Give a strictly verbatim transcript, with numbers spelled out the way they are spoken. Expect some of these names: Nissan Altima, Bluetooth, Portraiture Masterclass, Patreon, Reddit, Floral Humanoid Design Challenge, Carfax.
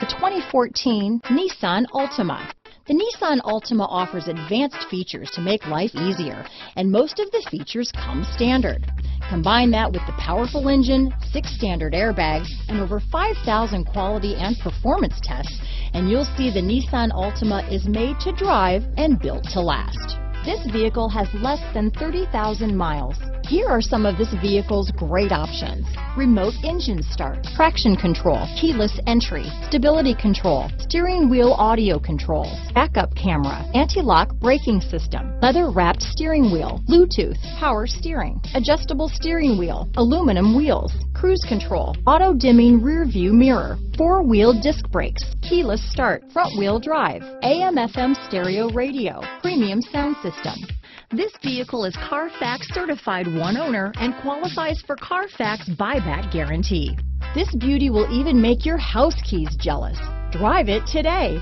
The twenty fourteen Nissan Altima. The Nissan Altima offers advanced features to make life easier, and most of the features come standard. Combine that with the powerful engine, six standard airbags, and over five thousand quality and performance tests, and you'll see the Nissan Altima is made to drive and built to last. This vehicle has less than thirty thousand miles. Here are some of this vehicle's great options: remote engine start, traction control, keyless entry, stability control, steering wheel audio controls, backup camera, anti-lock braking system, leather-wrapped steering wheel, Bluetooth, power steering, adjustable steering wheel, aluminum wheels, cruise control, auto-dimming rear-view mirror, four-wheel disc brakes, keyless start, front-wheel drive, A M F M stereo radio, premium sound system. This vehicle is Carfax certified one owner and qualifies for Carfax buyback guarantee. This beauty will even make your house keys jealous. Drive it today.